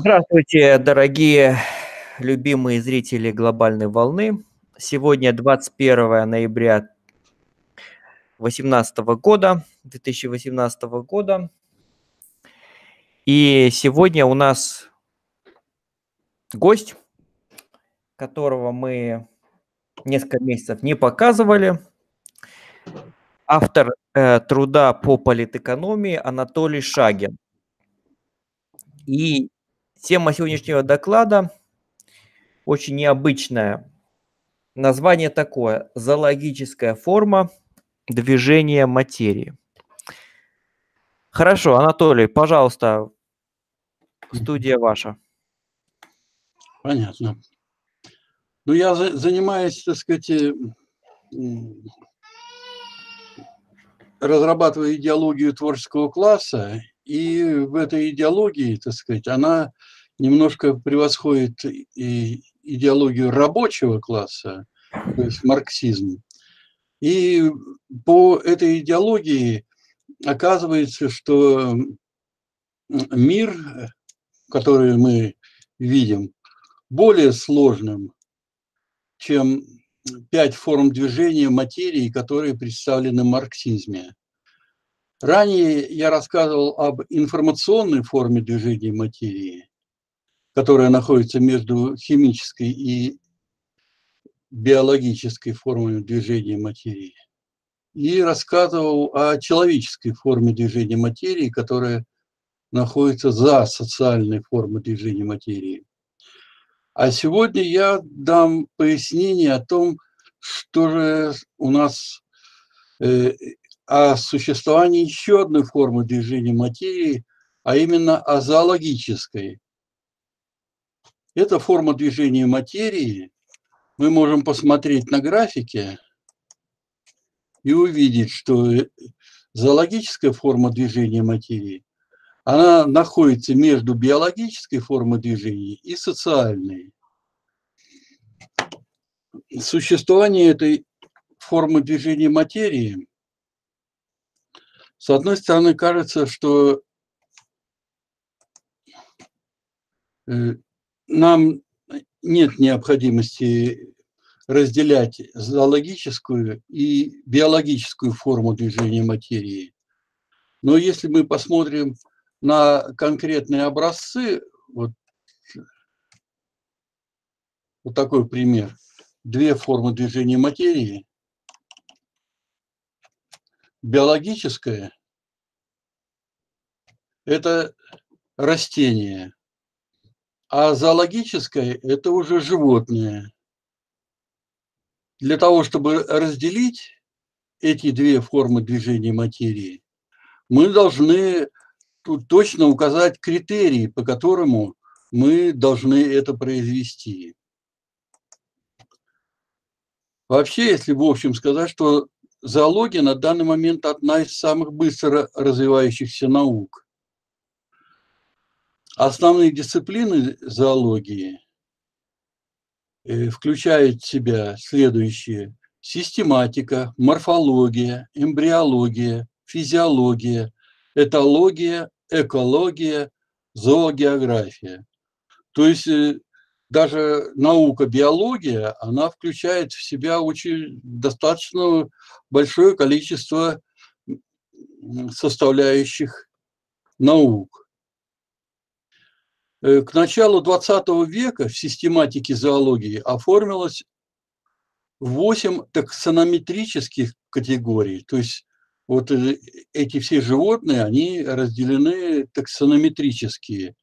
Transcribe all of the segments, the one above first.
Здравствуйте, дорогие любимые зрители «Глобальной волны». Сегодня 21 ноября 2018 года. И сегодня у нас гость, которого мы несколько месяцев не показывали. Автор труда по политэкономии Анатолий Шагин. И тема сегодняшнего доклада очень необычная. Название такое: «Зоологическая форма движения материи». Хорошо, Анатолий, пожалуйста, студия ваша. Понятно. Ну, я занимаюсь, так сказать, разрабатываю идеологию творческого класса, и в этой идеологии, так сказать, она немножко превосходит и идеологию рабочего класса, то есть марксизм. И по этой идеологии оказывается, что мир, который мы видим, более сложным, чем 5 форм движения материи, которые представлены в марксизме. Ранее я рассказывал об информационной форме движения материи, которая находится между химической и биологической формами движения материи. И рассказывал о человеческой форме движения материи, которая находится за социальной формой движения материи. А сегодня я дам пояснение о том, что же у нас о существовании еще одной формы движения материи, а именно о зоологической. Эта форма движения материи, мы можем посмотреть на графике и увидеть, что зоологическая форма движения материи, она находится между биологической формой движения и социальной. Существование этой формы движения материи, с одной стороны, кажется, что нам нет необходимости разделять зоологическую и биологическую форму движения материи. Но если мы посмотрим на конкретные образцы, вот такой пример, 2 формы движения материи, биологическая – это растение, а зоологическая – это уже животное. Для того, чтобы разделить эти 2 формы движения материи, мы должны тут точно указать критерии, по которому мы должны это произвести. Вообще, если в общем сказать, что зоология на данный момент одна из самых быстро развивающихся наук. Основные дисциплины зоологии включают в себя следующие: систематика, морфология, эмбриология, физиология, этология, экология, зоогеография. То есть даже наука биология, она включает в себя очень достаточно большое количество составляющих наук. К началу 20 века в систематике зоологии оформилось 8 таксонометрических категорий, то есть вот эти все животные, они разделены таксонометрические,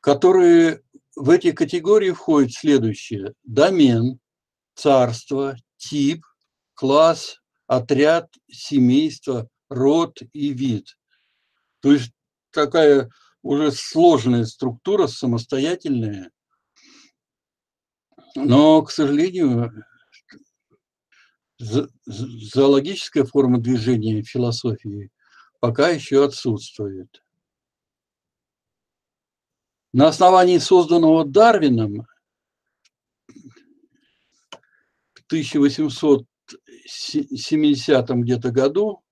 которые в эти категории входят следующие: домен, царство, тип, класс, отряд, семейство, род и вид. То есть такая уже сложная структура, самостоятельная, но, к сожалению, зоологическая форма движения в философии пока еще отсутствует. На основании созданного Дарвином в 1870 где-то году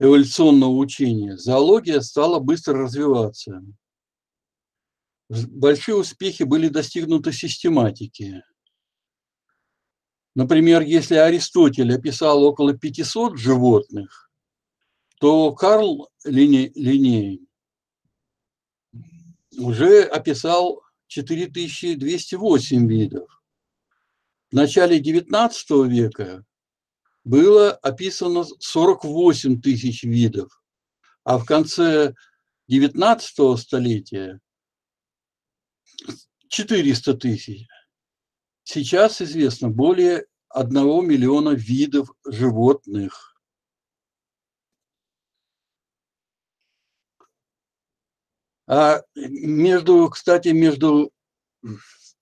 эволюционного учения зоология стала быстро развиваться. Большие успехи были достигнуты систематики. Например, если Аристотель описал около 500 животных, то Карл Линней уже описал 4208 видов. В начале XIX века было описано 48 тысяч видов, а в конце XIX столетия 400 тысяч. Сейчас известно более 1 миллиона видов животных. А между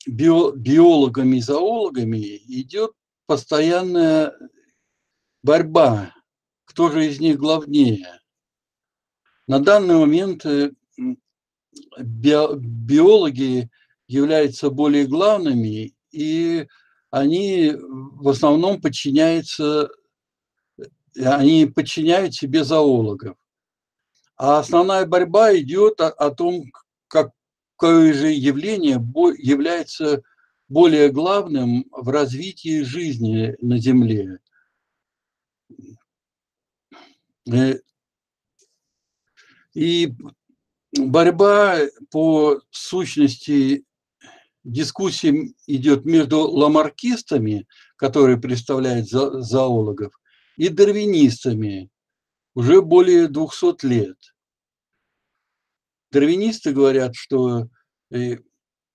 биологами и зоологами идет постоянная борьба, кто же из них главнее. На данный момент биологи являются более главными, и они в основном подчиняют себе зоологов. А основная борьба идет о том, какое же явление является более главным в развитии жизни на Земле. И борьба по сущности дискуссии идет между ламаркистами, которые представляют зоологов, и дарвинистами уже более 200 лет. Дарвинисты говорят, что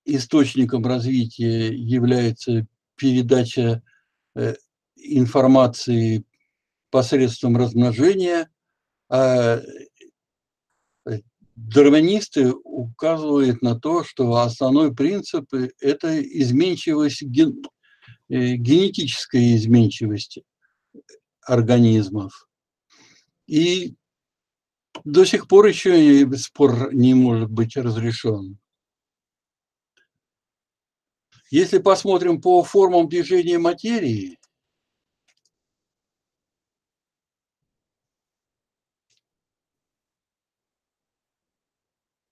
источником развития является передача информации посредством размножения, а дарвинисты указывают на то, что основной принцип – это изменчивость, генетическая изменчивость организмов. И до сих пор еще спор не может быть разрешен. Если посмотрим по формам движения материи,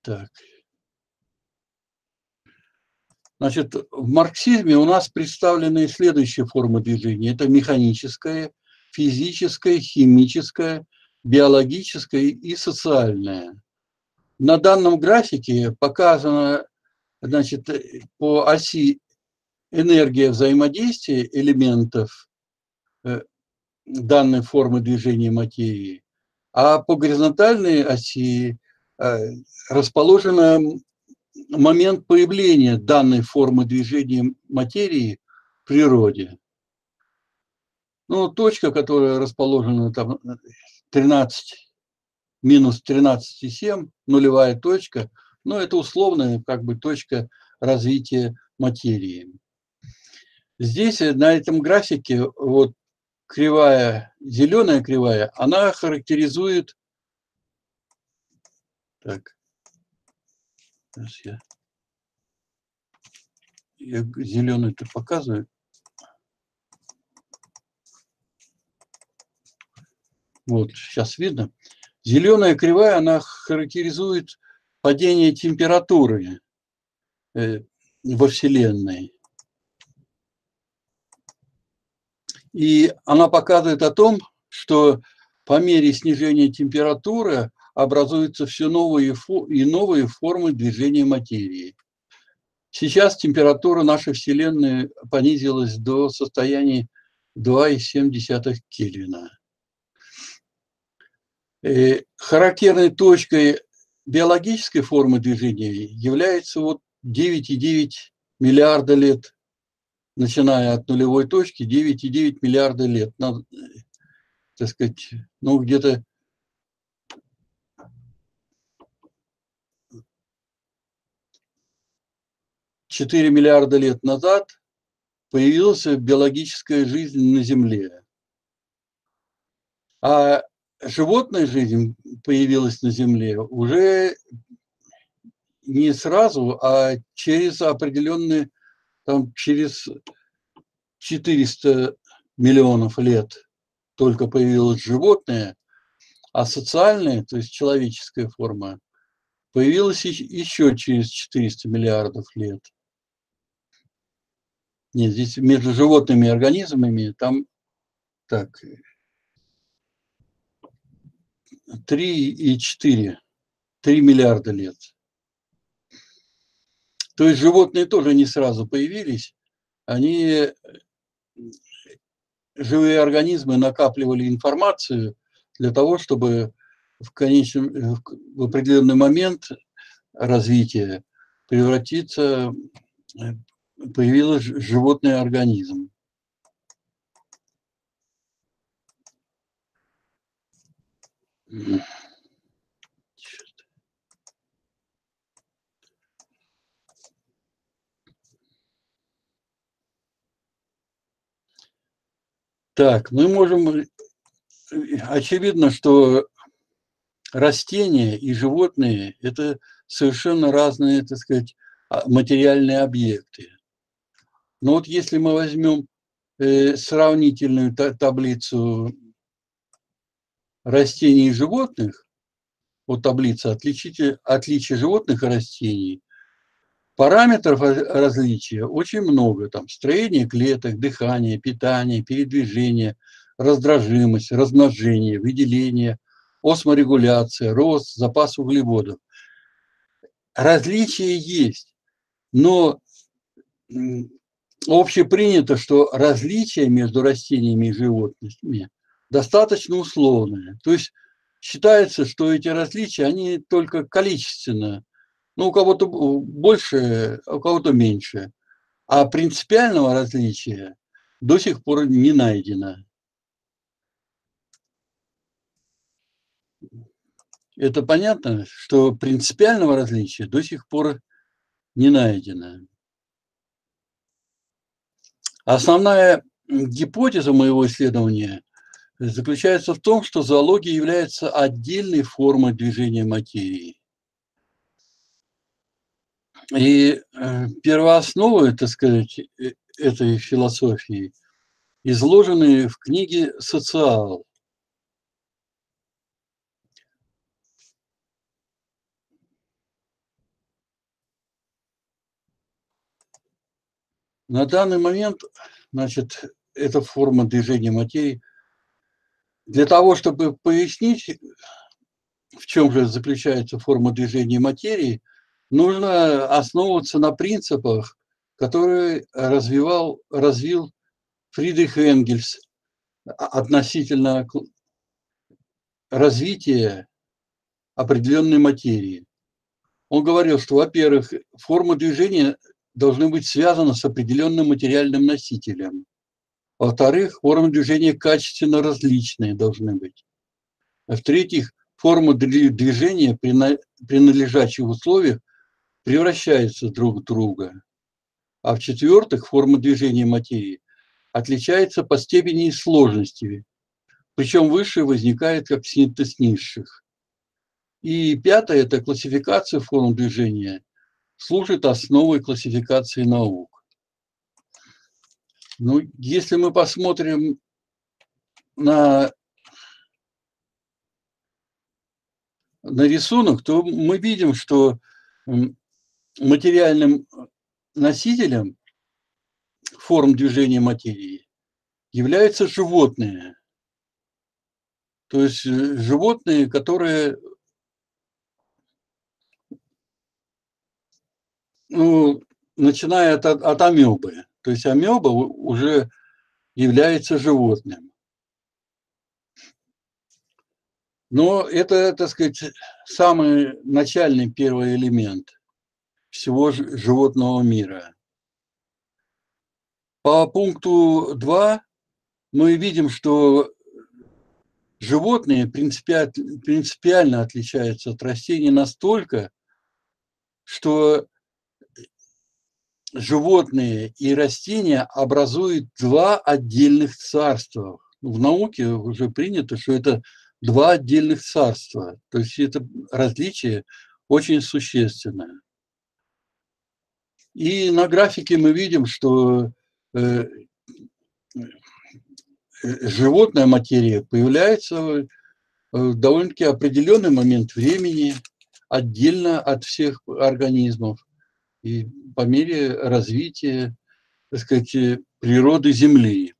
так. Значит, в марксизме у нас представлены следующие формы движения. Это механическое, физическое, химическое, биологическое и социальное. На данном графике показано, значит, по оси энергия взаимодействия элементов данной формы движения материи, а по горизонтальной оси расположен момент появления данной формы движения материи в природе. Ну, точка, которая расположена там 13, -13,7, нулевая точка, но это условная как бы точка развития материи. Здесь на этом графике вот кривая, зеленая кривая, она характеризует. Так, сейчас я зеленый-то показываю. Вот, сейчас видно. Зеленая кривая, она характеризует падение температуры во Вселенной. И она показывает о том, что по мере снижения температуры образуются все новые и новые формы движения материи. Сейчас температура нашей Вселенной понизилась до состояния 2,7 Кельвина. Характерной точкой биологической формы движения является вот 9,9 миллиарда лет, начиная от нулевой точки, 9,9 миллиарда лет. Надо, так сказать, ну где-то четыре миллиарда лет назад появилась биологическая жизнь на Земле. А животная жизнь появилась на Земле уже не сразу, а через определенные, там, через 400 миллионов лет только появилось животное, а социальная, то есть человеческая форма, появилась еще через 400 миллиардов лет. Нет, здесь между животными и организмами там так 3 миллиарда лет. То есть животные тоже не сразу появились, они, живые организмы, накапливали информацию для того, чтобы в определенный момент развития появился животный организм. Так, мы можем... Очевидно, что растения и животные – это совершенно разные, так сказать, материальные объекты. Но вот если мы возьмем сравнительную таблицу растений и животных, вот таблица отличия животных и растений, параметров различия очень много. Там строение клеток, дыхание, питание, передвижение, раздражимость, размножение, выделение, осморегуляция, рост, запас углеводов. Различия есть, но общепринято, что различия между растениями и животными достаточно условные. То есть считается, что эти различия, они только количественно. Ну, у кого-то больше, у кого-то меньше. А принципиального различия до сих пор не найдено. Это понятно, что принципиального различия до сих пор не найдено. Основная гипотеза моего исследования заключается в том, что зоология является отдельной формой движения материи. И первоосновы, так сказать, этой философии изложены в книге «Социал». На данный момент, значит, эта форма движения материи. Для того, чтобы пояснить, в чем же заключается форма движения материи, нужно основываться на принципах, которые развил Фридрих Энгельс относительно развития определенной материи. Он говорил, что, во-первых, формы движения должны быть связаны с определенным материальным носителем. Во-вторых, формы движения качественно различные должны быть. В-третьих, формы движения при надлежащих условиях превращаются друг в друга. А в-четвертых, форма движения материи отличается по степени сложности, причем высшее возникает как синтез низших. И пятое – это классификация форм движения служит основой классификации наук. Ну, если мы посмотрим на рисунок, то мы видим, что материальным носителем форм движения материи являются животные. То есть животные, которые, ну, начиная от амебы. То есть амеба уже является животным. Но это, так сказать, самый начальный первый элемент всего животного мира. По пункту 2 мы видим, что животные принципиально отличаются от растений настолько, что животные и растения образуют два отдельных царства. В науке уже принято, что это два отдельных царства. То есть это различие очень существенное. И на графике мы видим, что животная материя появляется в довольно-таки определенный момент времени, отдельно от всех организмов. И по мере развития, так сказать, природы Земли.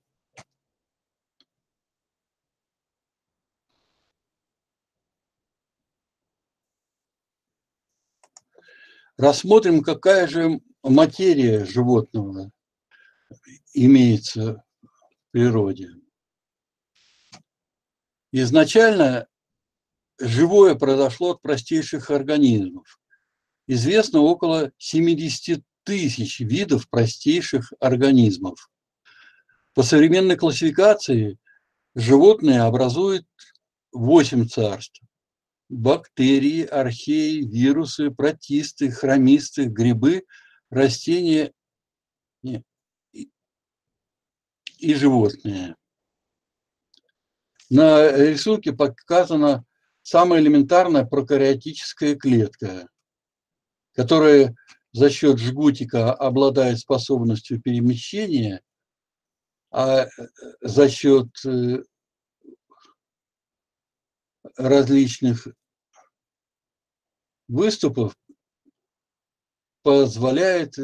Рассмотрим, какая же материя животного имеется в природе. Изначально живое произошло от простейших организмов. Известно около 70 тысяч видов простейших организмов. По современной классификации животные образуют 8 царств. Бактерии, археи, вирусы, протисты, хромисты, грибы, растения и животные. На рисунке показана самая элементарная прокариотическая клетка, которая за счет жгутика обладает способностью перемещения, а за счет различных выступов позволяет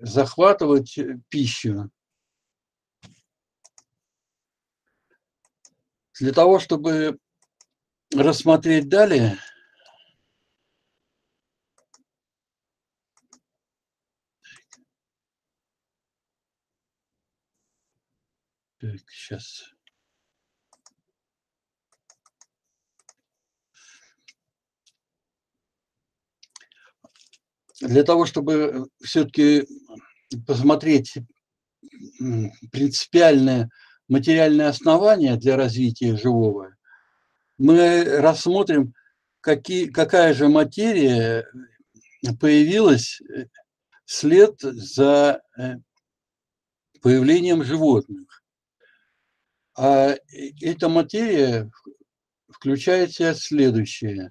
захватывать пищу. Для того, чтобы рассмотреть далее, так, сейчас. Для того, чтобы все-таки посмотреть принципиальное материальное основание для развития живого, мы рассмотрим, какая же материя появилась вслед за появлением животных. А эта материя включает в себя следующее.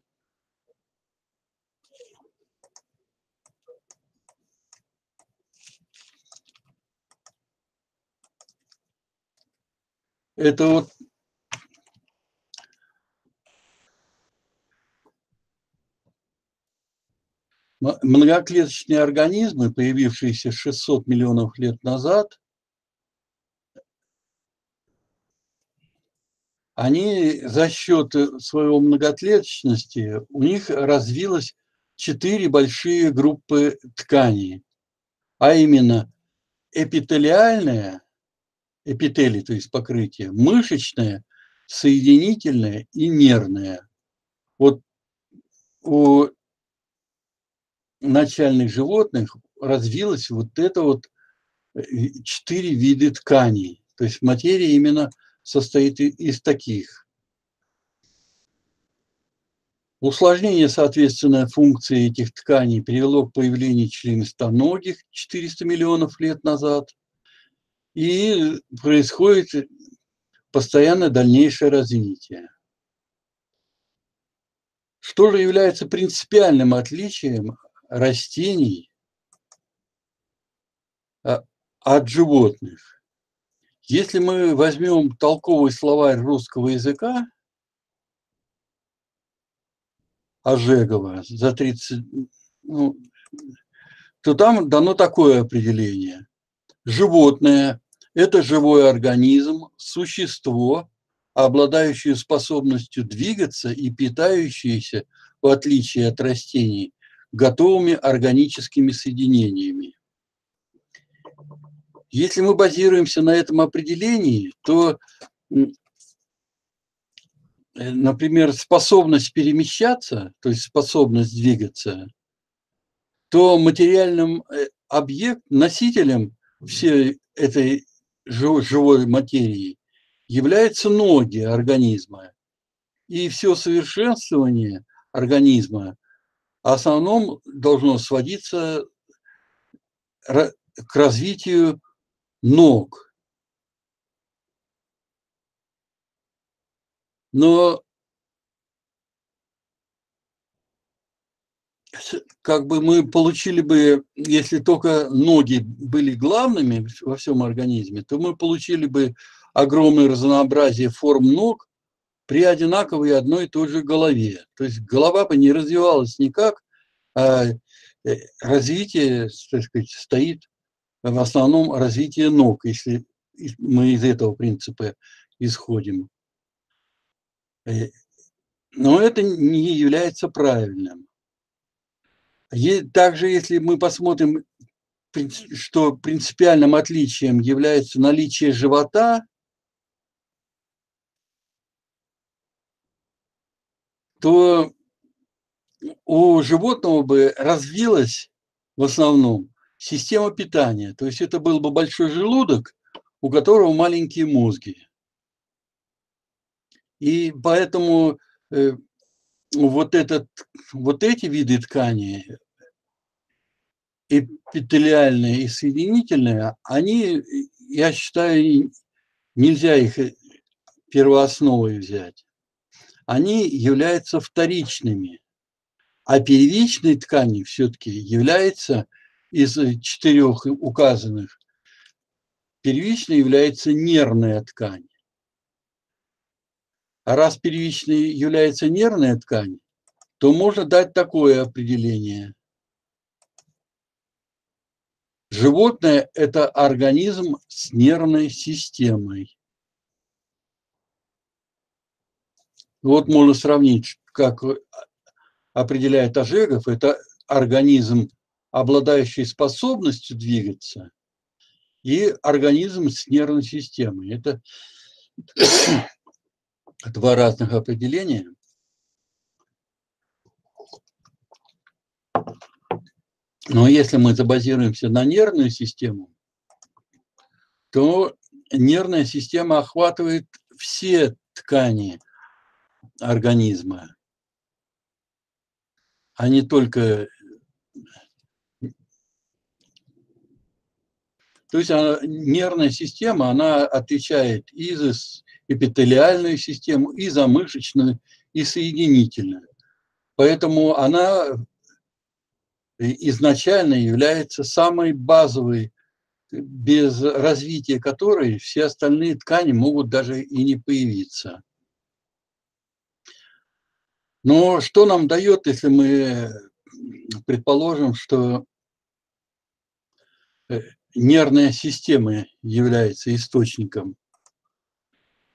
Это вот многоклеточные организмы, появившиеся 600 миллионов лет назад, они за счет своего многоклеточности, у них развилось 4 большие группы тканей, а именно эпителиальная, эпителий, то есть покрытие, мышечное, соединительное и нервное. Вот у начальных животных развилось вот это вот 4 вида тканей. То есть материя именно состоит из таких. Усложнение, соответственно, функции этих тканей привело к появлению членистоногих 400 миллионов лет назад. И происходит постоянное дальнейшее развитие. Что же является принципиальным отличием растений от животных? Если мы возьмем толковый словарь русского языка Ожегова за 30, то там дано такое определение. Животное – это живой организм, существо, обладающее способностью двигаться и питающееся, в отличие от растений, готовыми органическими соединениями. Если мы базируемся на этом определении, то, например, способность перемещаться, то есть способность двигаться, то материальным объектом, носителем всей этой живой материи являются ноги организма. И все совершенствование организма в основном должно сводиться к развитию ног. Но как бы мы получили бы, если только ноги были главными во всем организме, то мы получили бы огромное разнообразие форм ног, при одинаковой одной и той же голове. То есть голова бы не развивалась никак, а развитие, так сказать, стоит в основном развитие ног, если мы из этого принципа исходим. Но это не является правильным. Также, если мы посмотрим, что принципиальным отличием является наличие живота, то у животного бы развилась в основном система питания. То есть это был бы большой желудок, у которого маленькие мозги. И поэтому вот эти виды ткани, эпителиальные и соединительные, они, я считаю, нельзя их первоосновой взять. Они являются вторичными. А первичной тканью все-таки является, из четырех указанных, первичной является нервная ткань. А раз первичной является нервная ткань, то можно дать такое определение. Животное – это организм с нервной системой. Вот можно сравнить, как определяет Ожегов, это организм, обладающий способностью двигаться, и организм с нервной системой. Это два разных определения. Но если мы забазируемся на нервную систему, то нервная система охватывает все ткани организма, а не только... То есть нервная система, она отвечает и за эпителиальную систему, и за мышечную, и соединительную. Поэтому она изначально является самой базовой, без развития которой все остальные ткани могут даже и не появиться. Но что нам дает, если мы предположим, что нервная система является источником,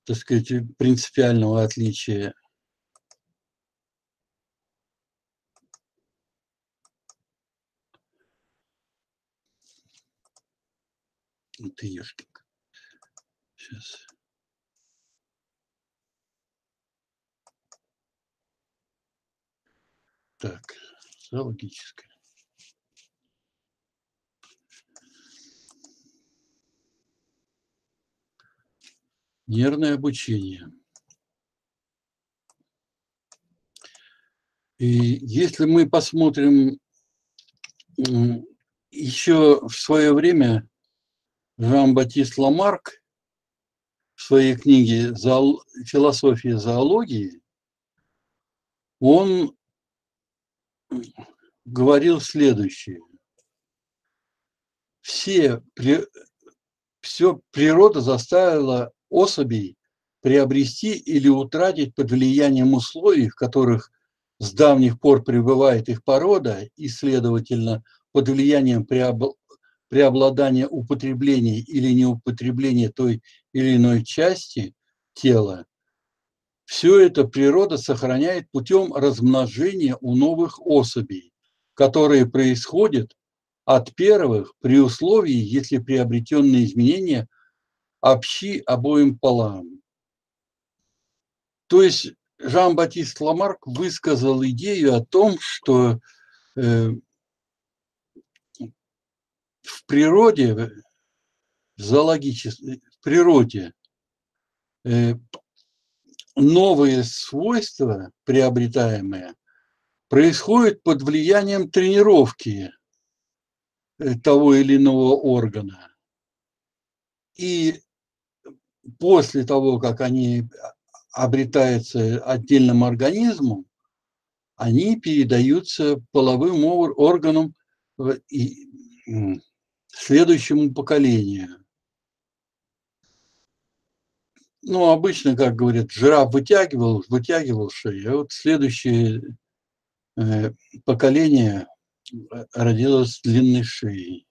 так сказать, принципиального отличия? Ты ешкинка. Сейчас. Так, зоологическое. Нервное обучение. И если мы посмотрим, еще в свое время Жан-Батист Ламарк в своей книге «Философия зоологии» он говорил следующее. Все природа заставила особей приобрести или утратить под влиянием условий, в которых с давних пор пребывает их порода, и, следовательно, под влиянием преобладания употребления или неупотребления той или иной части тела, все это природа сохраняет путем размножения у новых особей, которые происходят от первых при условии, если приобретенные изменения общи обоим полам. То есть Жан-Батист Ламарк высказал идею о том, что в природе, новые свойства, приобретаемые, происходят под влиянием тренировки того или иного органа. И после того, как они обретаются отдельным организмом, они передаются половым органам и следующему поколению. ну, обычно, как говорят, жираф вытягивал шею, а вот следующее поколение родилось длинной шеей.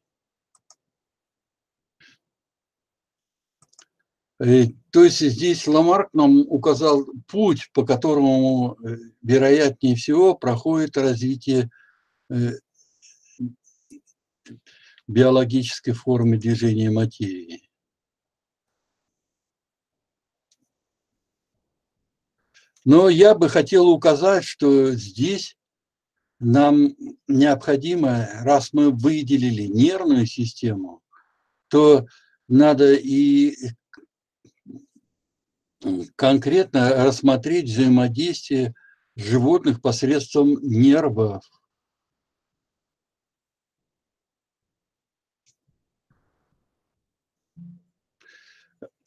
То есть здесь Ламарк нам указал путь, по которому, вероятнее всего, проходит развитие биологической формы движения материи. Но я бы хотел указать, что здесь нам необходимо, раз мы выделили нервную систему, то надо и конкретно рассмотреть взаимодействие животных посредством нервов.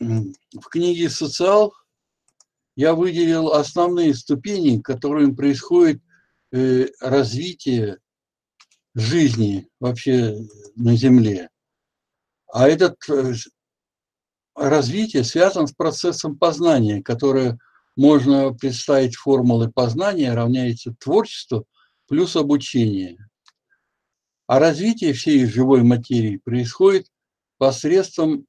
В книге «Социал» я выделил основные ступени, которыми происходит развитие жизни вообще на Земле. А это развитие связано с процессом познания, которое можно представить формулой познания равняется творчеству плюс обучение. А развитие всей живой материи происходит посредством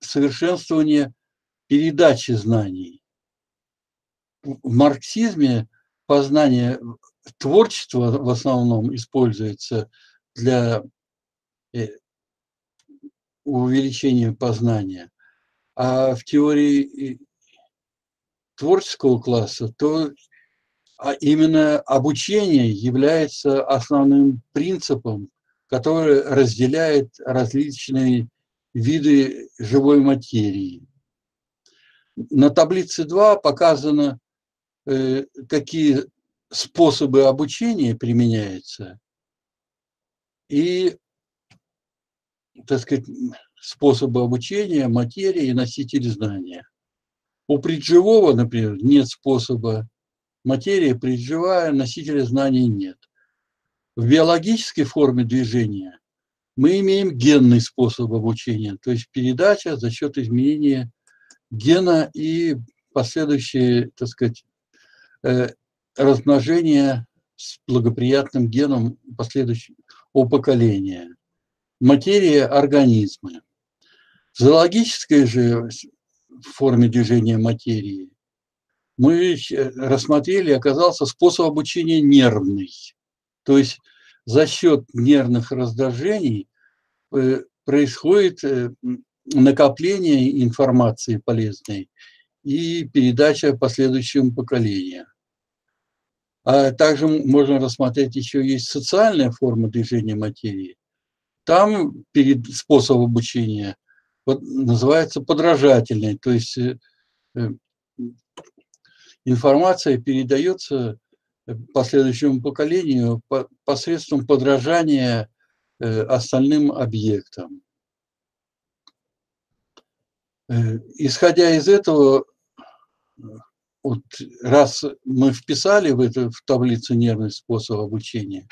совершенствования передачи знаний. В марксизме познание творчества в основном используется для увеличения познания, а в теории творческого класса то именно обучение является основным принципом, который разделяет различные виды живой материи. На таблице 2 показано, какие способы обучения применяются и, так сказать, способы обучения материи и носители знания. У предживого, например, нет способа материи, предживая, носителя знания нет. В биологической форме движения мы имеем генный способ обучения, то есть передача за счет изменения гена и последующие, так сказать, размножение с благоприятным геном последующего поколения. Материя организма. В зоологической же форме движения материи мы рассмотрели, оказался способ обучения нервный. То есть за счет нервных раздражений происходит накопление информации полезной и передача последующему поколению. А также можно рассмотреть еще есть социальная форма движения материи. Там способ обучения называется подражательный, то есть информация передается последующему поколению посредством подражания остальным объектам. Исходя из этого, вот раз мы вписали в таблицу нервный способ обучения,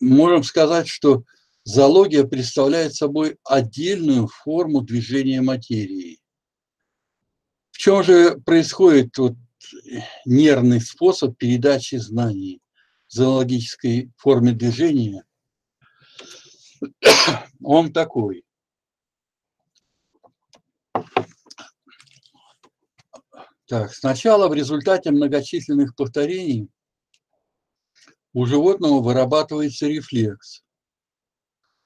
можем сказать, что зоология представляет собой отдельную форму движения материи. В чем же происходит вот нервный способ передачи знаний в зоологической форме движения? Он такой. Так, сначала в результате многочисленных повторений у животного вырабатывается рефлекс.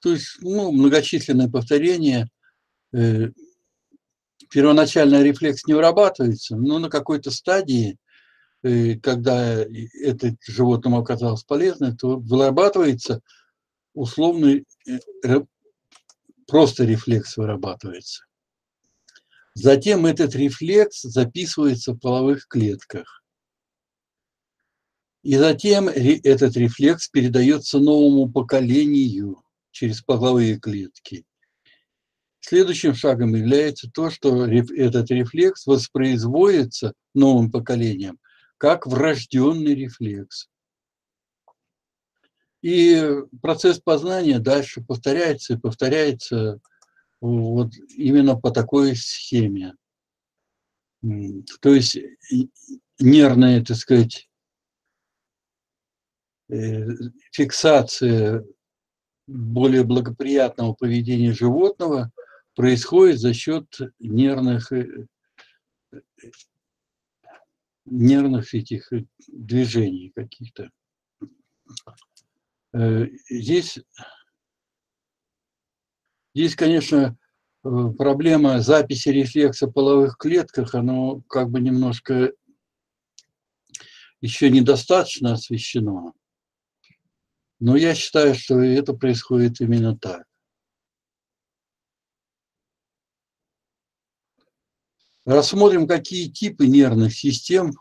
То есть, ну, многочисленные повторения, первоначально рефлекс не вырабатывается, но на какой-то стадии, когда это животному оказалось полезно, то вырабатывается условный, просто рефлекс вырабатывается. Затем этот рефлекс записывается в половых клетках. И затем этот рефлекс передается новому поколению через половые клетки. Следующим шагом является то, что этот рефлекс воспроизводится новым поколением как врожденный рефлекс. И процесс познания дальше повторяется и повторяется вот именно по такой схеме. То есть нервная, так сказать, фиксация более благоприятного поведения животного происходит за счет нервных этих движений каких-то. Здесь, конечно, проблема записи рефлекса в половых клетках, она как бы немножко еще недостаточно освещена. Но я считаю, что это происходит именно так. Рассмотрим, какие типы нервных систем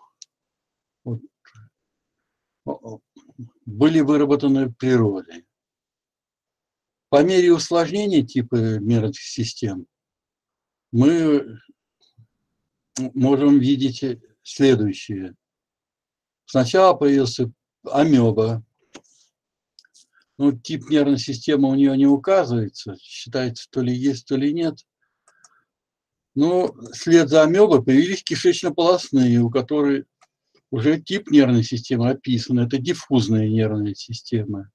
были выработаны природой. По мере усложнения типа нервных систем мы можем видеть следующее. Сначала появился амеба. Ну, тип нервной системы у нее не указывается. Считается, то ли есть, то ли нет. Но вслед за амебой появились кишечно-полостные, у которых уже тип нервной системы описан. Это диффузная нервная система.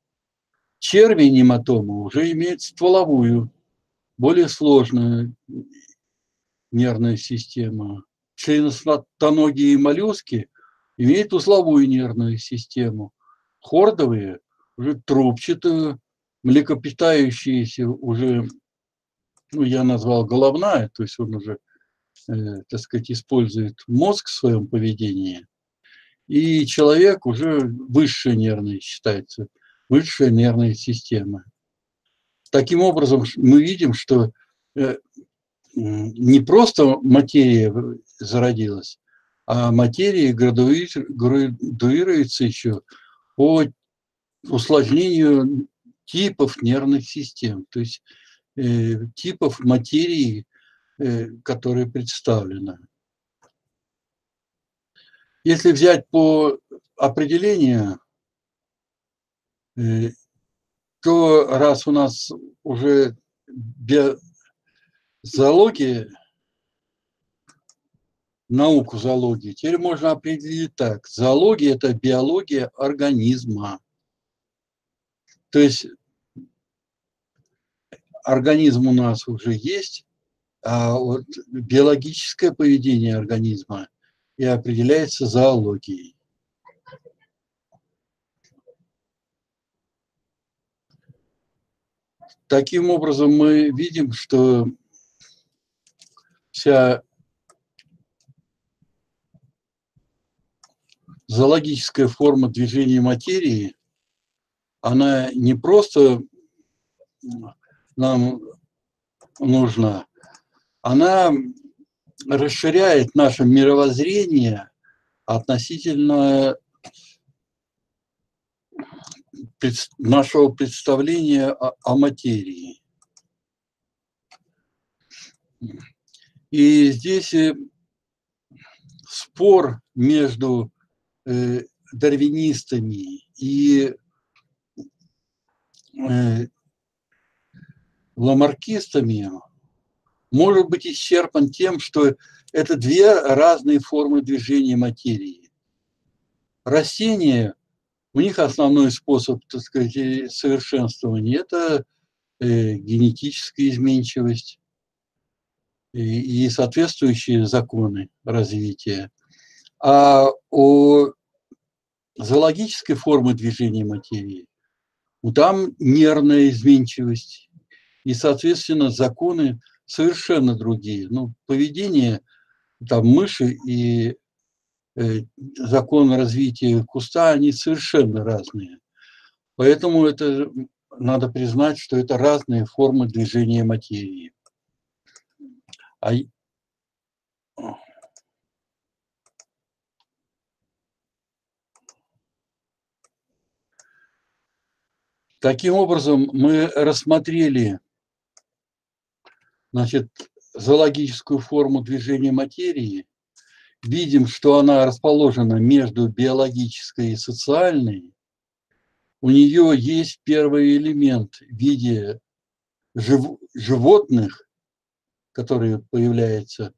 Черви нематомы уже имеют стволовую, более сложную нервную систему. Членистоногие моллюски имеют узловую нервную систему. Хордовые уже трубчатую, млекопитающиеся уже, ну, я назвал головная, то есть он уже, так сказать, использует мозг в своем поведении. И человек уже высшая нервная считается. Высшая нервная система. Таким образом, мы видим, что не просто материя зародилась, а материя градуируется еще по усложнению типов нервных систем, то есть типов материи, которая представлена. Если взять по определению, то раз у нас уже зоология, науку зоологии, теперь можно определить так. Зоология – это биология организма. То есть организм у нас уже есть, а вот биологическое поведение организма и определяется зоологией. Таким образом, мы видим, что вся зоологическая форма движения материи, она не просто нам нужна, она расширяет наше мировоззрение относительно нашего представления о материи. И здесь спор между дарвинистами и ламаркистами может быть исчерпан тем, что это две разные формы движения материи. Растения, у них основной способ, так сказать, совершенствования – это генетическая изменчивость и соответствующие законы развития. А у зоологической формы движения материи там нервная изменчивость и, соответственно, законы совершенно другие. Ну, поведение там мыши и закон развития куста, они совершенно разные. Поэтому это надо признать, что это разные формы движения материи. Таким образом, мы рассмотрели, значит, зоологическую форму движения материи. Видим, что она расположена между биологической и социальной. У нее есть первый элемент в виде животных, которые появляются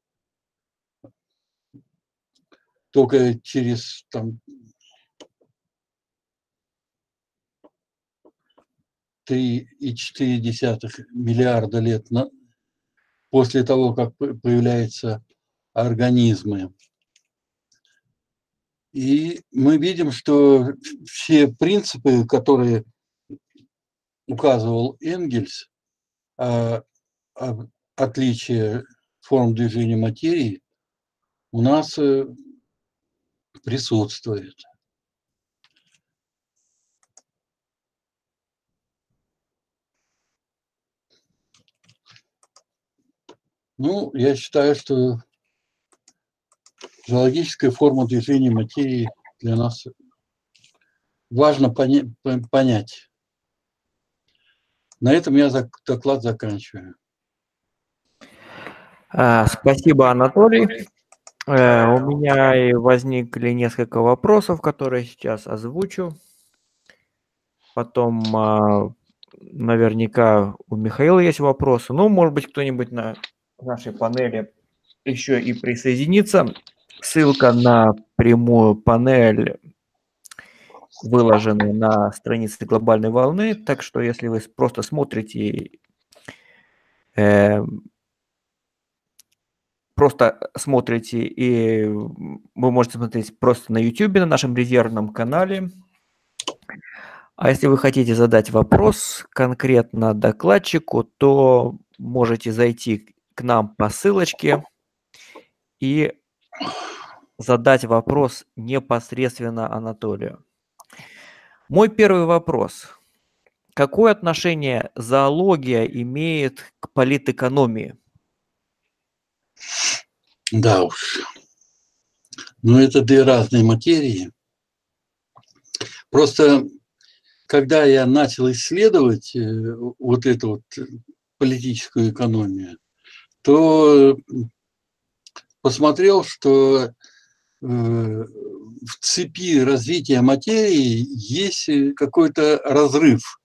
только через там 3,4 миллиарда лет после того, как появляются организмы. И мы видим, что все принципы, которые указывал Энгельс, отличие форм движения материи, у нас присутствует. Ну, я считаю, что зоологическая форма движения материи для нас важно понять. На этом я доклад заканчиваю. Спасибо, Анатолий. У меня возникли несколько вопросов, которые сейчас озвучу. Потом наверняка у Михаила есть вопросы. Ну, может быть, кто-нибудь на нашей панели еще и присоединится. Ссылка на прямую панель выложена на странице «Глобальной волны», так что если вы просто смотрите, и вы можете смотреть просто на YouTube, на нашем резервном канале. А если вы хотите задать вопрос конкретно докладчику, то можете зайти к нам по ссылочке и задать вопрос непосредственно Анатолию. Мой первый вопрос. Какое отношение зоология имеет к политэкономии? Да уж. Но это две разные материи. Просто, когда я начал исследовать вот эту вот политическую экономию, то посмотрел, что в цепи развития материи есть какой-то разрыв.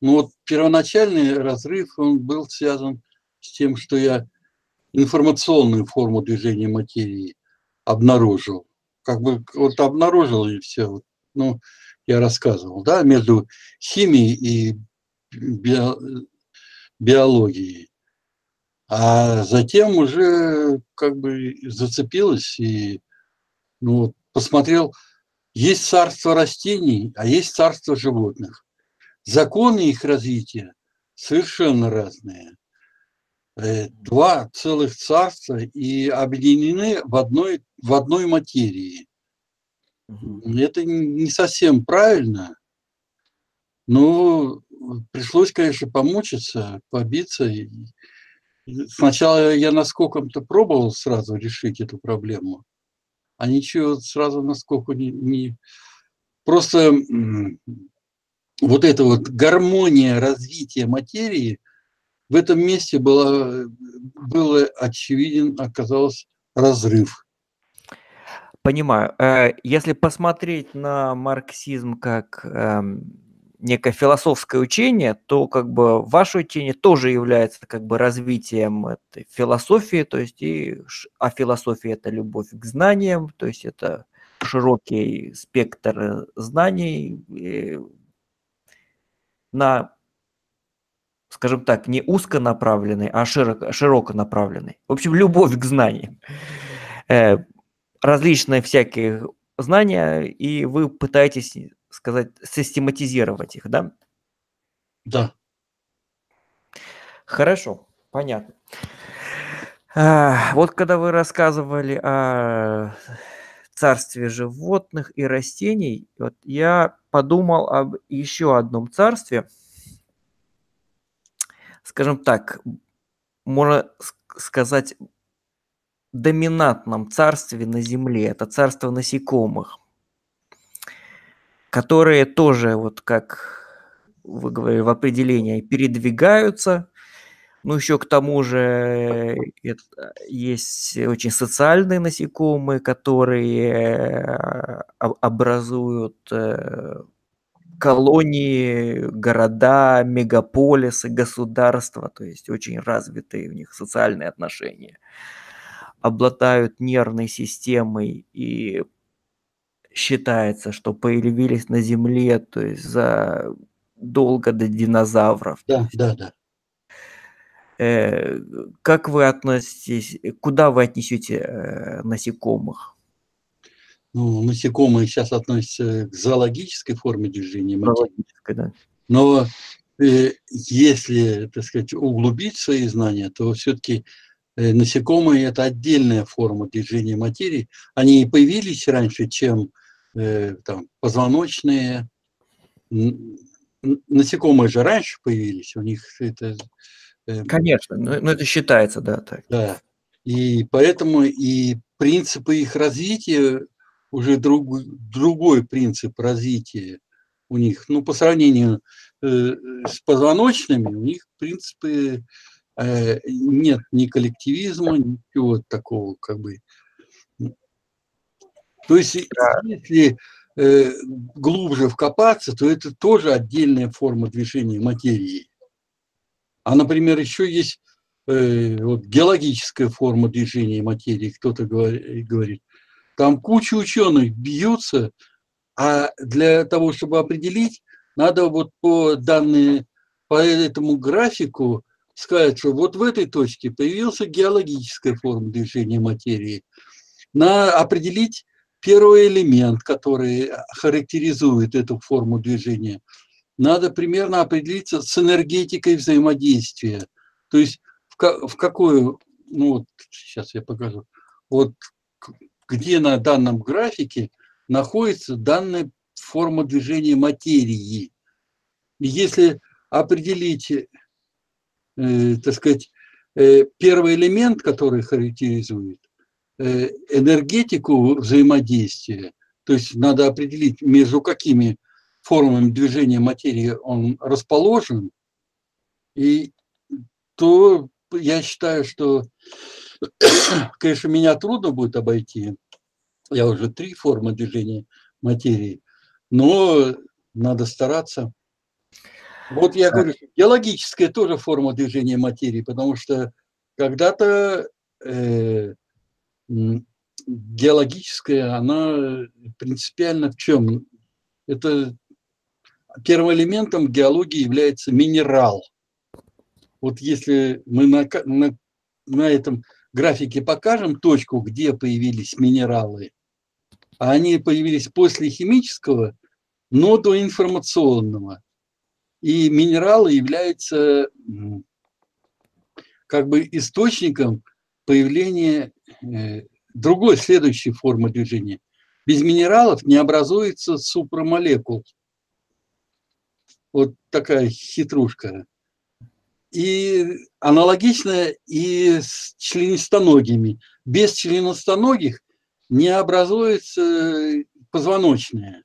Ну вот первоначальный разрыв, он был связан с тем, что я информационную форму движения материи обнаружил. Как бы вот обнаружил и все. Ну, я рассказывал, да, между химией и биологией. А затем уже как бы зацепилось и ну, посмотрел, есть царство растений, а есть царство животных. Законы их развития совершенно разные. Два целых царства и объединены в одной материи. Это не совсем правильно, но пришлось, конечно, помучиться, побиться. Сначала я наскоком-то пробовал сразу решить эту проблему, а ничего сразу насколько не... Просто вот эта вот гармония развития материи в этом месте было очевиден, оказалось, разрыв. Понимаю. Если посмотреть на марксизм как некое философское учение, то как бы ваше учение тоже является как бы развитием этой философии, то есть а философия – это любовь к знаниям, то есть это широкий спектр знаний на, скажем так, не узко направленный, а широко направленный. В общем, любовь к знаниям. Различные всякие знания, и вы пытаетесь сказать, систематизировать их, да? Да. Хорошо, понятно. Вот когда вы рассказывали о царстве животных и растений, вот я подумал об еще одном царстве. Скажем так, можно сказать, доминантном царстве на Земле. Это царство насекомых, которые тоже, вот как вы говорили в определении, передвигаются. Ну, еще к тому же есть очень социальные насекомые, которые образуют колонии, города, мегаполисы, государства. То есть очень развитые у них социальные отношения. обладают нервной системой, и считается, что появились на Земле, то есть задолго до динозавров. Да. Как вы относитесь, куда вы отнесете насекомых? Ну, насекомые сейчас относятся к зоологической форме движения материи. Да. Но если, так сказать, углубить свои знания, то все-таки насекомые – это отдельная форма движения материи. Они появились раньше, чем там, позвоночные. Насекомые же раньше появились, у них это… Конечно, но это считается, да. Так. Да, и поэтому и принципы их развития, уже другой принцип развития у них. Ну, по сравнению с позвоночными, у них принципы нет ни коллективизма, ничего такого, как бы. То есть, если глубже вкопаться, то это тоже отдельная форма движения материи. А, например, еще есть вот, геологическая форма движения материи, кто-то говорит. Там куча ученых бьются, а для того, чтобы определить, надо вот по этому графику сказать, что вот в этой точке появилась геологическая форма движения материи. Надо определить первый элемент, который характеризует эту форму движения. Надо примерно определиться с энергетикой взаимодействия. То есть в какую, ну вот сейчас я покажу, вот где на данном графике находится данная форма движения материи. Если определить, так сказать, первый элемент, который характеризует энергетику взаимодействия, то есть надо определить, между какими формами движения материи он расположен, и то я считаю, что, конечно, меня трудно будет обойти, я уже 3 формы движения материи, но надо стараться. Вот я говорю, геологическая тоже форма движения материи, потому что когда-то геологическая, она принципиально в чем? Это первым элементом геологии является минерал. Вот если мы на этом графике покажем точку, где появились минералы, а они появились после химического, но до информационного. И минералы являются как бы источником появления другой, следующей формы движения. Без минералов не образуется супрамолекул. Вот такая хитрушка. И аналогично и с членистоногими. Без членистоногих не образуется позвоночное.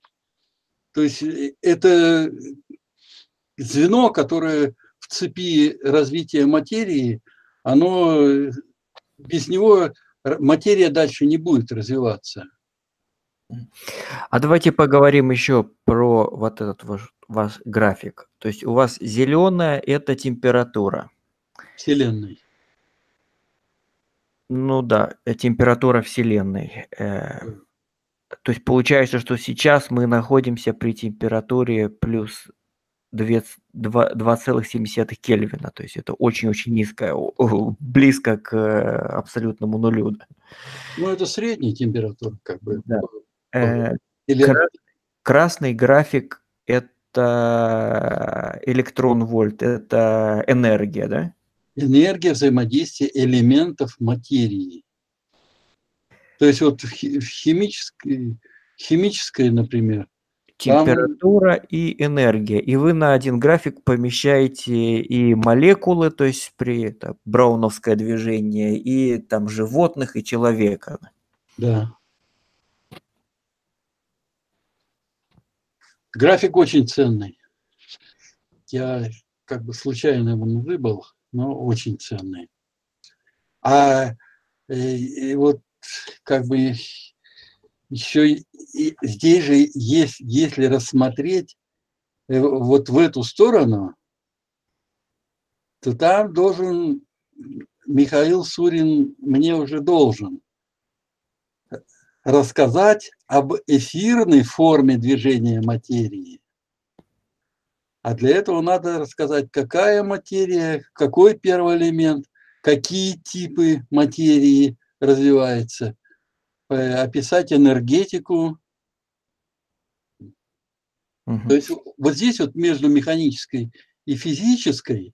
То есть это звено, которое в цепи развития материи, оно, без него материя дальше не будет развиваться. А давайте поговорим еще про вот этот ваш график. То есть у вас зеленая – это температура Вселенной. Ну да, температура Вселенной. То есть получается, что сейчас мы находимся при температуре плюс 2,7 Кельвина. То есть это очень-очень низкая, близко к абсолютному нулю. Ну это средняя температура, как бы. Да. Красный график – это электрон-вольт, это энергия, да? Энергия взаимодействия элементов материи. То есть вот в химической, например… Температура там... и энергия. И вы на один график помещаете и молекулы, то есть брауновское движение, и там животных, и человека. Да. График очень ценный. Я как бы случайно его не выбрал, но очень ценный. А вот как бы еще здесь же есть, если рассмотреть вот в эту сторону, то там должен Михаил Сурин мне уже должен рассказать об эфирной форме движения материи. А для этого надо рассказать, какая материя, какой первый элемент, какие типы материи развиваются, описать энергетику. Угу. То есть вот здесь вот между механической и физической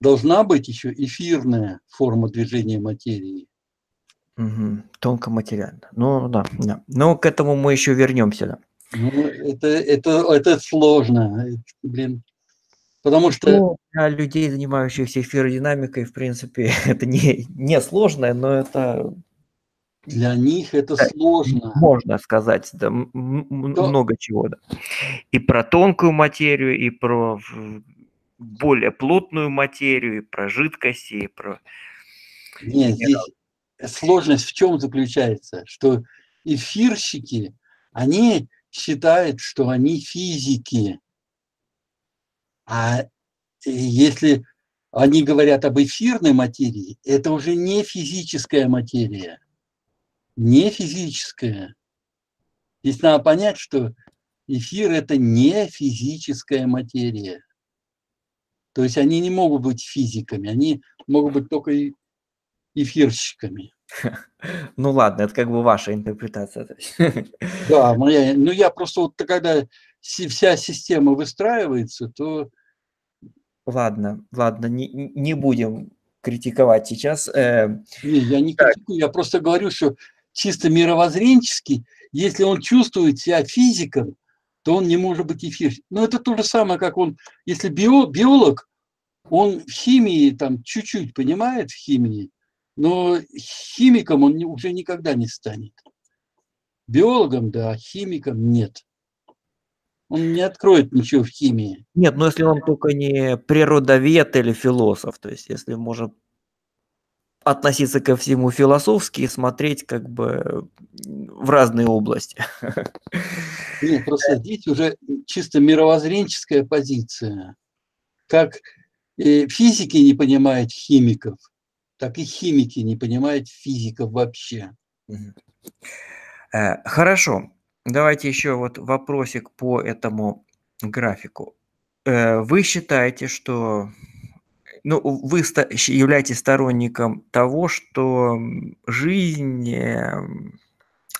должна быть еще эфирная форма движения материи. Угу. Тонко материально. Ну да, да. Но к этому мы еще вернемся. Да. Ну, это сложно, блин. Потому что... Ну, для людей, занимающихся эфиродинамикой, в принципе, это не сложно, но это... Для них это сложно. Можно сказать, да, много чего. Да. И про тонкую материю, и про более плотную материю, и про жидкости, и про... Нет, здесь сложность в чем заключается? Что эфирщики, они считают, что они физики. А если они говорят об эфирной материи, это уже не физическая материя. Не физическая. Здесь надо понять, что эфир – это не физическая материя. То есть они не могут быть физиками, они могут быть только эфирщиками. Ну ладно, это как бы ваша интерпретация. Да, моя. Ну я просто вот когда вся система выстраивается, то... Ладно, ладно, не будем критиковать сейчас. Не, я не критикую, я просто говорю, что чисто мировоззренчески, если он чувствует себя физиком, то он не может быть эфирщиком. Но это то же самое, как он, если биолог, он в химии там чуть-чуть понимает в химии, но химиком он уже никогда не станет. Биологом, да, а химиком нет. Он не откроет ничего в химии. Нет, но если он только не природовед или философ, то есть если можно относиться ко всему философски и смотреть как бы в разные области. Нет, просто здесь уже чисто мировоззренческая позиция. Как физики не понимают химиков, так и химики не понимают физиков вообще. Хорошо. Давайте еще вот вопросик по этому графику. Вы считаете, что... Ну, вы являетесь сторонником того, что жизнь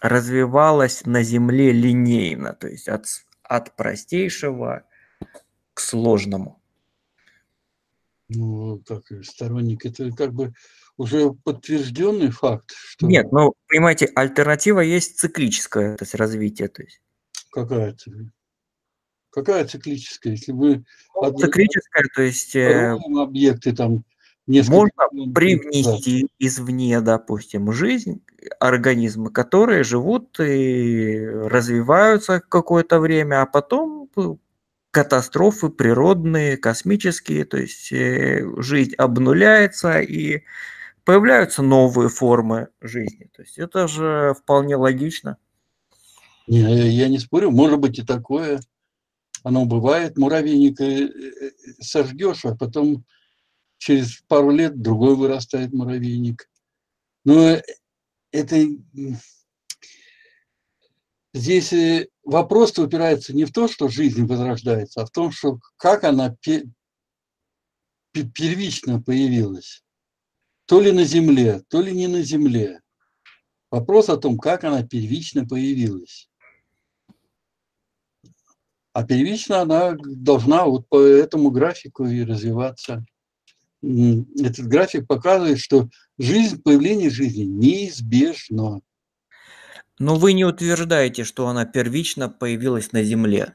развивалась на Земле линейно, то есть от простейшего к сложному. Ну, как сторонник, это как бы уже подтвержденный факт, что... Нет, ну, понимаете, альтернатива есть циклическое, то есть развитие, то есть... Какая циклическая? Если вы... Циклическая, то есть... Объекты там... Можно привнести извне, допустим, жизнь, организмы, которые живут и развиваются какое-то время, а потом... Катастрофы природные, космические, то есть жизнь обнуляется и появляются новые формы жизни. То есть это же вполне логично. Не, я не спорю, может быть и такое. Оно бывает, муравейник сожгешь, а потом через пару лет другой вырастает муравейник. Но это... Здесь вопрос упирается не в то, что жизнь возрождается, а в том, что как она первично появилась. То ли на Земле, то ли не на Земле. Вопрос о том, как она первично появилась. А первично она должна вот по этому графику и развиваться. Этот график показывает, что жизнь, появление жизни неизбежно. Но вы не утверждаете, что она первично появилась на Земле?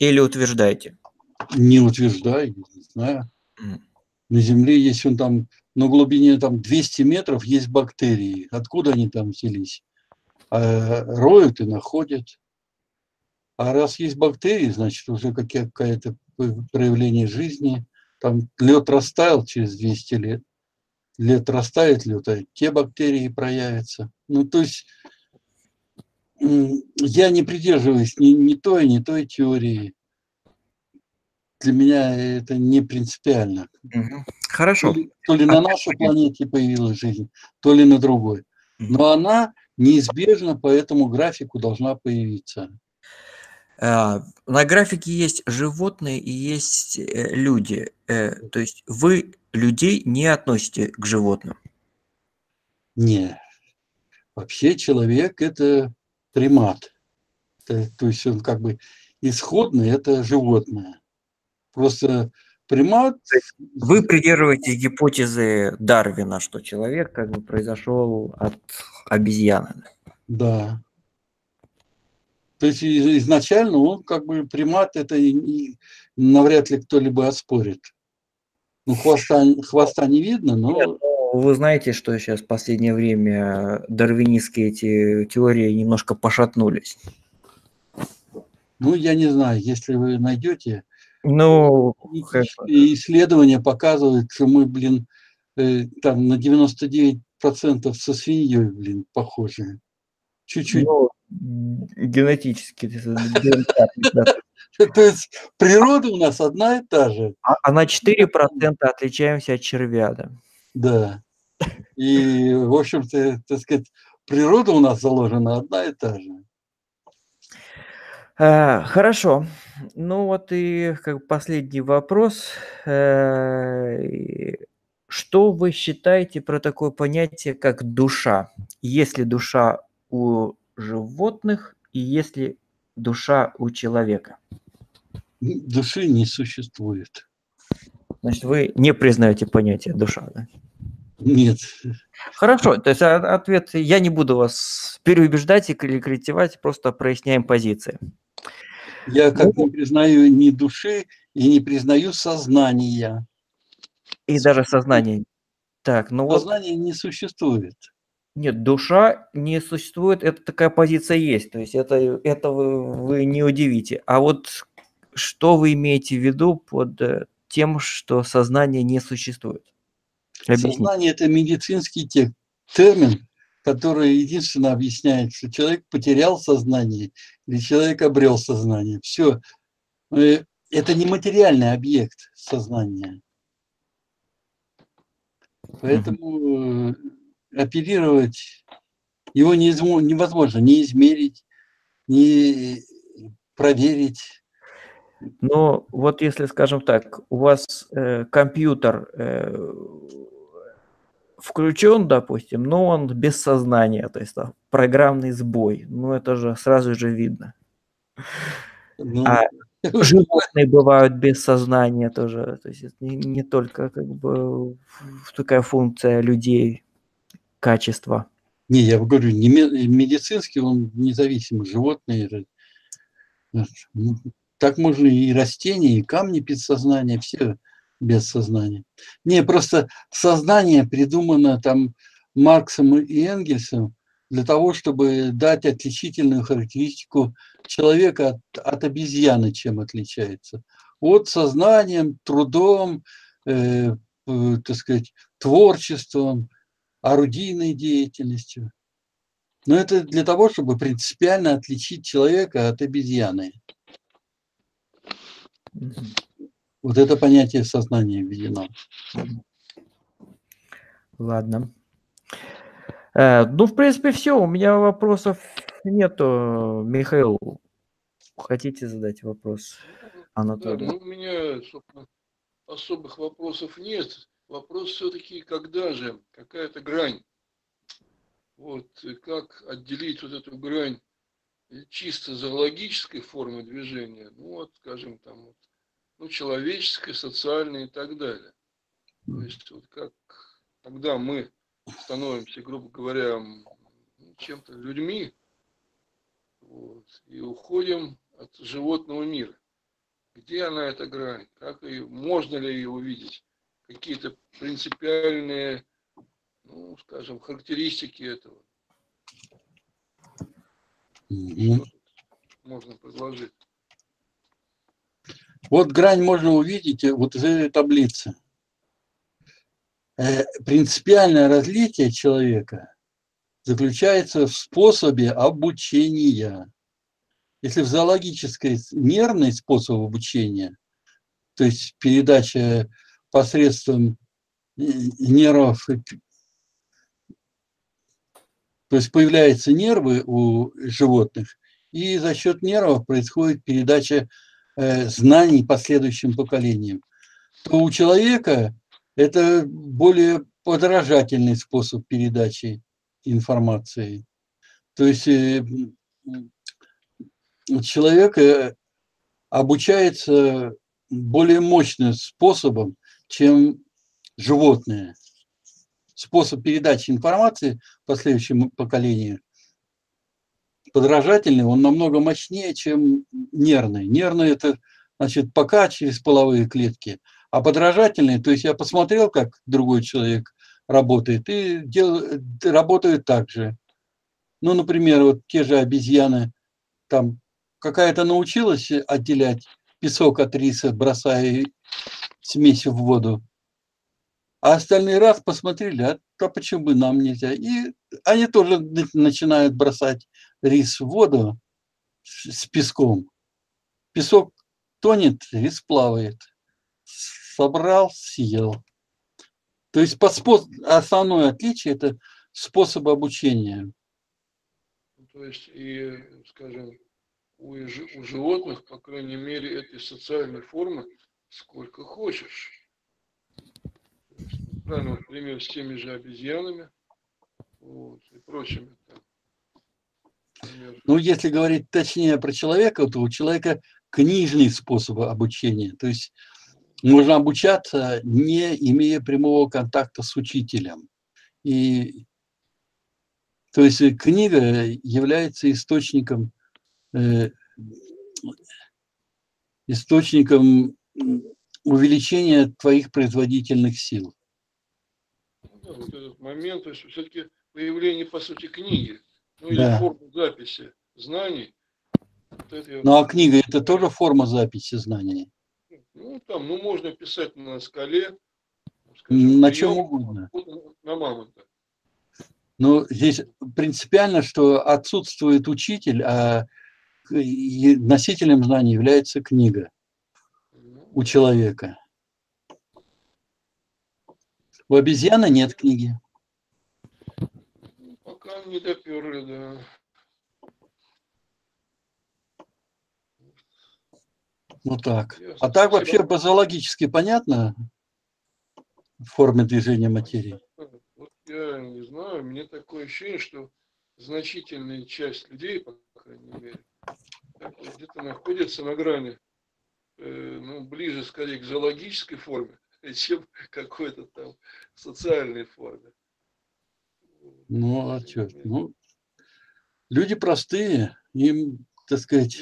Или утверждаете? Не утверждаю, не знаю. На Земле есть он там, на глубине там 200 метров есть бактерии. Откуда они там взялись? Роют и находят. А раз есть бактерии, значит, уже какое-то проявление жизни. Там лед растаял через 200 лет. Лед растает, лед, а те бактерии проявятся. Ну, то есть... Я не придерживаюсь ни той теории. для меня это не принципиально. Хорошо. То ли на нашей планете появилась жизнь, то ли на другой. Но она неизбежно по этому графику должна появиться. На графике есть животные и есть люди. То есть вы людей не относите к животным? Нет. Вообще человек – это примат. То есть он как бы исходный – это животное. Просто примат… Вы придерживаетесь гипотезы Дарвина, что человек как бы произошел от обезьяны. Да. То есть изначально он как бы примат, это и навряд ли кто-либо оспорит. Ну, хвоста не видно, но… Нет, вы знаете, что сейчас в последнее время дарвинистские эти теории немножко пошатнулись? Ну, я не знаю, если вы найдете… Ну, исследования показывают, что мы, блин, там на 99% со свиньей, блин, похожи. Чуть-чуть. Ну, генетически. То есть природа у нас одна и та же. А на 4% отличаемся от червя. Да. И, в общем-то, так сказать, природа у нас заложена одна и та же. Хорошо. Ну вот и как последний вопрос. Что вы считаете про такое понятие, как душа? Есть ли душа у животных и есть ли душа у человека? Души не существует. Значит, вы не признаете понятие душа, да? Нет. Хорошо, то есть ответ, я не буду вас переубеждать или критиковать, просто проясняем позиции. Я как бы не признаю ни души и не признаю сознания. И даже сознание. Так, ну сознание вот... не существует. Нет, душа не существует, это такая позиция есть, то есть это вы не удивите. А вот что вы имеете в виду под тем, что сознание не существует? Объясните. Сознание – это медицинский термин, который единственно объясняет, что человек потерял сознание или человек обрел сознание. Все. Это не материальный объект сознания. Поэтому оперировать его невозможно не измерить, не проверить. Но вот если, скажем так, у вас компьютер включен, допустим, но он без сознания, то есть там, программный сбой, ну это же сразу же видно. Ну... А животные бывают без сознания тоже, то есть не только как бы такая функция людей, качество. Не, я говорю, не медицинский, он независимый, животные. Так можно и растения, и камни без сознания, все без сознания. Не, просто сознание придумано там Марксом и Энгельсом для того, чтобы дать отличительную характеристику человека от обезьяны, чем отличается. Вот сознанием, трудом, так сказать, творчеством, орудийной деятельностью. Но это для того, чтобы принципиально отличить человека от обезьяны. Вот это понятие сознания введено. Ладно. Ну, в принципе, все. У меня вопросов нету. Михаил, хотите задать вопрос Анатолию? Да, ну, у меня, собственно, особых вопросов нет. Вопрос все-таки, когда же, какая-то грань. Вот, как отделить вот эту грань чисто зоологической формы движения, ну вот, скажем, там, вот, ну, человеческой, социальной и так далее. То есть, вот как, когда мы становимся, грубо говоря, чем-то людьми, вот, и уходим от животного мира. Где она, эта грань? Как ее, можно ли ее увидеть? Какие-то принципиальные, ну, скажем, характеристики этого? Можно предложить. Вот грань можно увидеть вот из этой таблицы. Принципиальное различие человека заключается в способе обучения. Если в зоологической мерный способ обучения, то есть передача посредством нервов, то есть появляются нервы у животных, и за счет нервов происходит передача знаний последующим поколениям, то у человека это более подражательный способ передачи информации. То есть человек обучается более мощным способом, чем животные. Способ передачи информации последующему поколению подражательный, он намного мощнее, чем нервный. Нервный – это, значит, пока через половые клетки, а подражательный, то есть я посмотрел, как другой человек работает, и работает так же. Ну, например, вот те же обезьяны, там какая-то научилась отделять песок от риса, бросая смесь в воду, а остальные раз посмотрели, а почему бы нам нельзя? И они тоже начинают бросать рис в воду с песком. Песок тонет, рис плавает. Собрал, съел. То есть основное отличие – это способ обучения. То есть, и, скажем, у животных, по крайней мере, этой социальной формы сколько хочешь. Правильно, например, с теми же обезьянами и прочими. Ну, если говорить точнее про человека, то у человека книжный способ обучения. То есть можно обучаться, не имея прямого контакта с учителем. И, то есть книга является источником увеличения твоих производительных сил. Да, вот этот момент, то есть все-таки появление, по сути, книги, ну да, или форма записи знаний. Вот это... Ну а книга – это тоже форма записи знаний? Ну, там, ну, можно писать на скале, скажем, на чем угодно. На мамонта. Ну, здесь принципиально, что отсутствует учитель, а носителем знаний является книга у человека. У обезьяны нет книги. Пока не доперли, да. Ну так. А так вообще базологически понятно в форме движения материи? Вот я не знаю, мне такое ощущение, что значительная часть людей, по крайней мере, где-то находится на грани, ну, ближе скорее к зоологической форме, чем к какой-то там социальной форме. Ну, а черт, ну, люди простые, им, так сказать,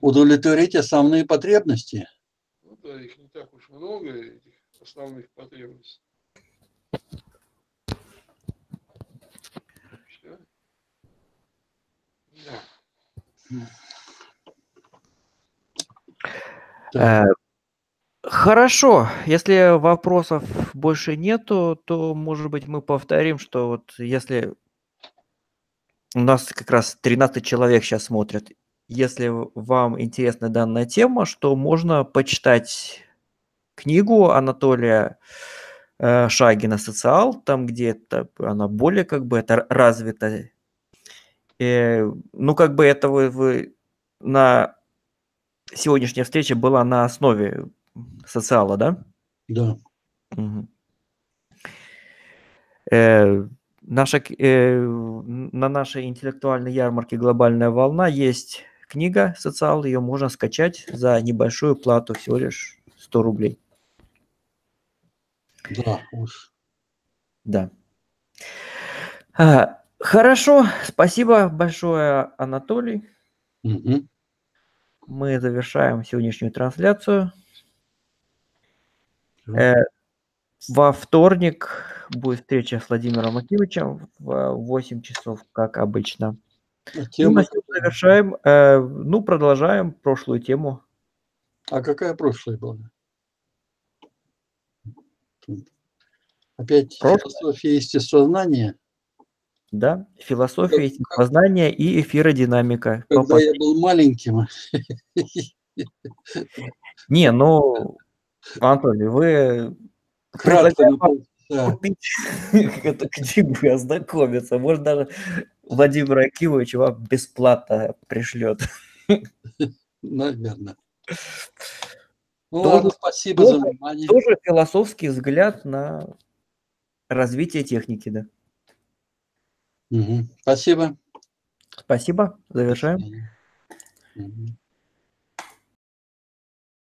удовлетворить основные потребности. Ну да, их не так уж много, этих основных потребностей. Да. Хорошо, если вопросов больше нету, то, может быть, мы повторим, что вот если... У нас как раз 13 человек сейчас смотрят. Если вам интересна данная тема, что можно почитать книгу Анатолия Шагина «Социал», там где-то она более как бы это развита. Ну, как бы это вы на сегодняшней встрече была на основе «Социала», да? Да. Угу. На нашей интеллектуальной ярмарке «Глобальная волна» есть книга «Социал», ее можно скачать за небольшую плату, всего лишь 100 рублей. Да, уж. Да. Хорошо, спасибо большое, Анатолий. Угу. Мы завершаем сегодняшнюю трансляцию. Во вторник будет встреча с Владимиром Акимовичем в 8 часов, как обычно. Ну, мы завершаем, ну, продолжаем прошлую тему. А какая прошлая была? Опять философия естествознания? Да, философия естествознания и эфиродинамика. Когда я был маленьким... Не, ну, Анатолий, вы... Где бы ознакомиться? Может, даже Владимир Акимович вам бесплатно пришлет. Наверное. Ну ладно, спасибо за внимание. Тоже философский взгляд на развитие техники, да. Спасибо. Спасибо. Завершаем.